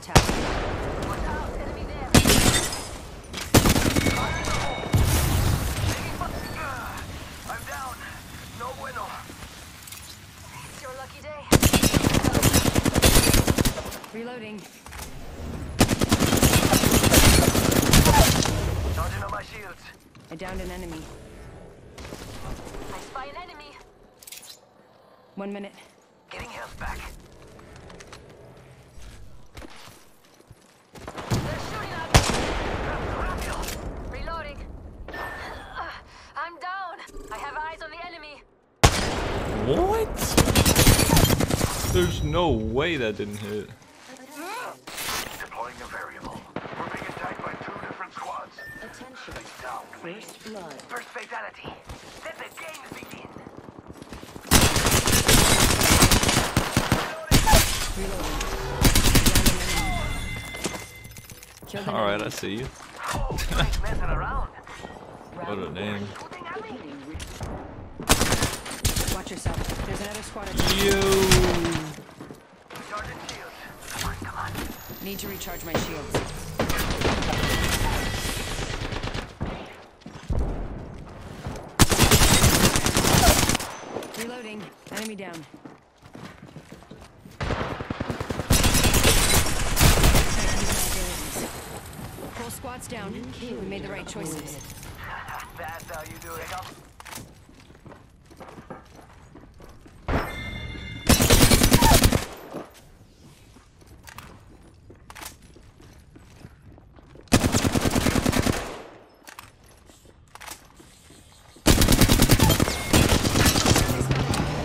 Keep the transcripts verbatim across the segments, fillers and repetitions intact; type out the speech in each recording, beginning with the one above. attack. Watch out, enemy there. I'm down. No bueno. It's your lucky day. Reloading. Charging on my shields. I downed an enemy. I spy an enemy. One minute. Getting health back. They're shooting at me. Reloading. I'm down. I have eyes on the enemy. What? There's no way that didn't hit. Deploying a variable. We're being attacked by two different squads. Attention. Down. First blood. First fatality. Let the game begin. All right, I see you. What a name. Watch yourself. There's another squad. You. Need to recharge my shields. Reloading. Enemy down. Squad's down. We made the right choices. That's how you do it.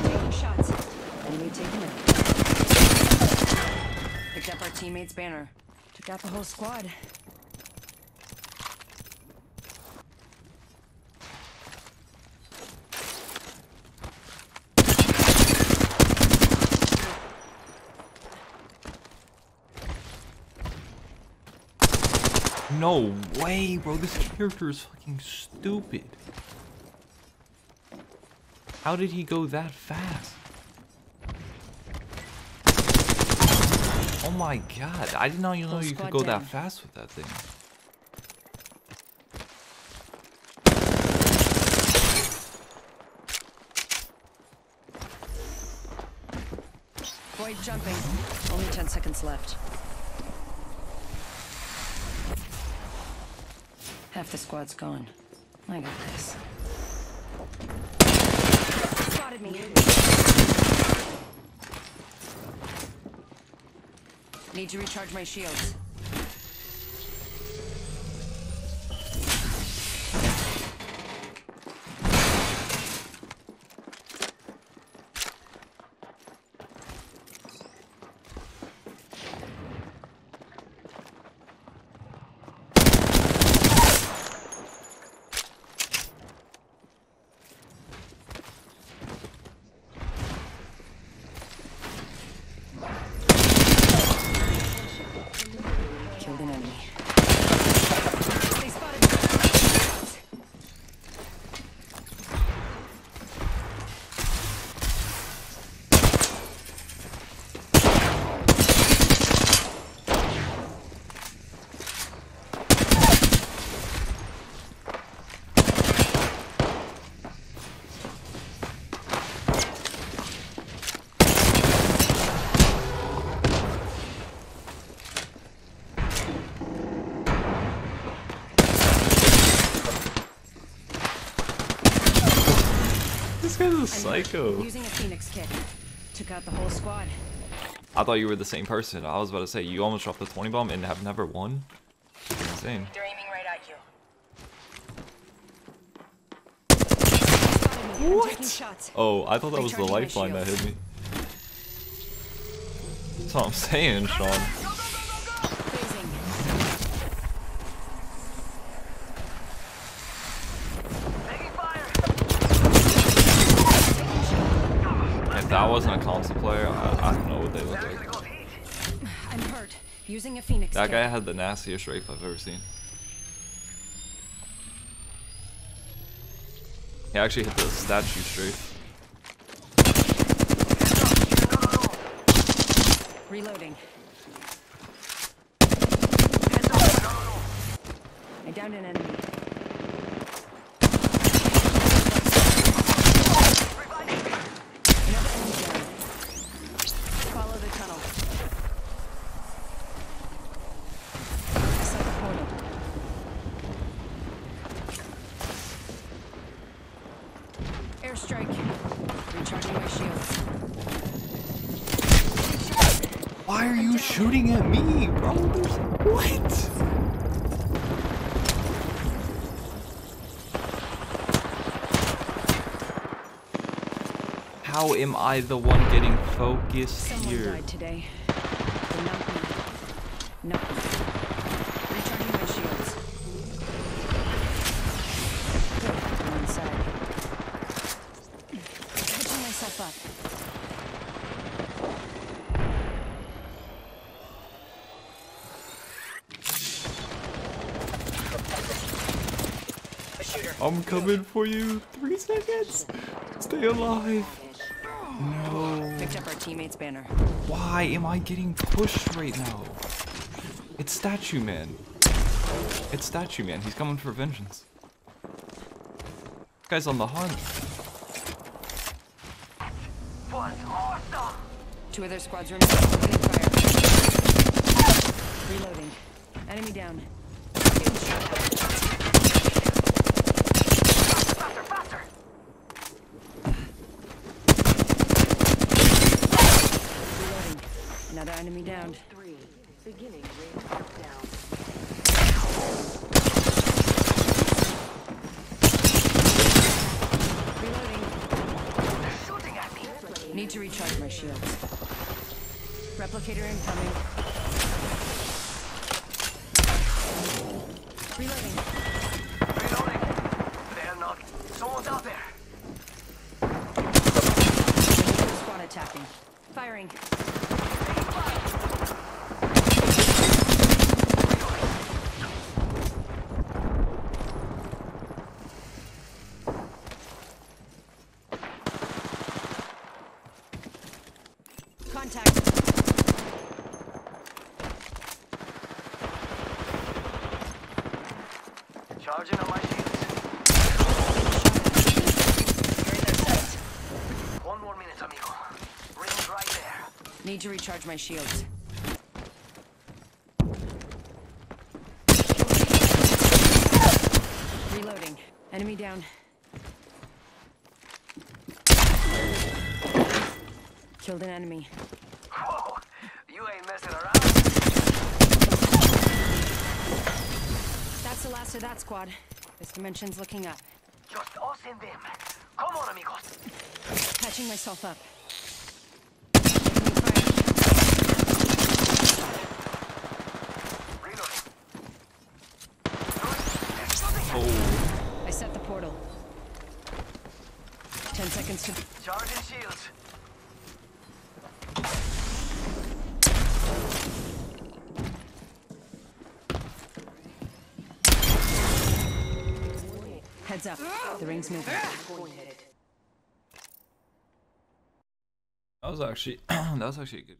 Taking shots. Enemy taken out. Picked up our teammate's banner. Took out the whole squad. No way, bro. This character is fucking stupid. How did he go that fast? Oh my god. I did not even know you could go that fast with that thing. Void jumping. Only ten seconds left. Half the squad's gone. I got this. Spotted me. Need to recharge my shields. Psycho. Using a Phoenix kit. Took out the whole squad. I thought you were the same person. I was about to say you almost dropped the twenty bomb and have never won. It's insane. They're aiming right at you. What? Oh, I thought that was the lifeline that hit me. That's what I'm saying, Sean. I wasn't a console player. I, I don't know what they look like. I'm hurt. Using a Phoenix. That guy had the nastiest rape I've ever seen. He actually hit the statue straight. Reloading. down an enemy. Another enemy down. Follow the tunnel. I saw the portal. Airstrike. Recharging my shields. Why are you shooting at me, bro? What? How am I the one getting focused Someone here? Died today. Nothing. Nothing. Recharging my shields. Good. One side. Catching myself up. A shooter. I'm coming for you. Three seconds. Stay alive. No. Picked up our teammate's banner. Why am I getting pushed right now? It's Statue Man. It's Statue Man. He's coming for vengeance. This guy's on the hunt. What's awesome? Two other squads remain. Fire. Reloading. Enemy down. Another enemy down. Three. Beginning range down. Reloading. They're shooting at me. Need to recharge my shields. Replicator incoming. Reloading. Reloading. They're not. Someone's out there. Another squad attacking. Firing. Contact. Charging on my shields. One more minute, amigo. Ring's right there. Need to recharge my shields. Reloading. Enemy down. Killed an enemy. Whoa, you ain't messing around. That's the last of that squad. This dimension's looking up. Just us and them. Come on, amigos. Patching myself up. Oh. I set the portal. Ten seconds to charging shields. Heads up. The ring's moving. That was actually that was actually a good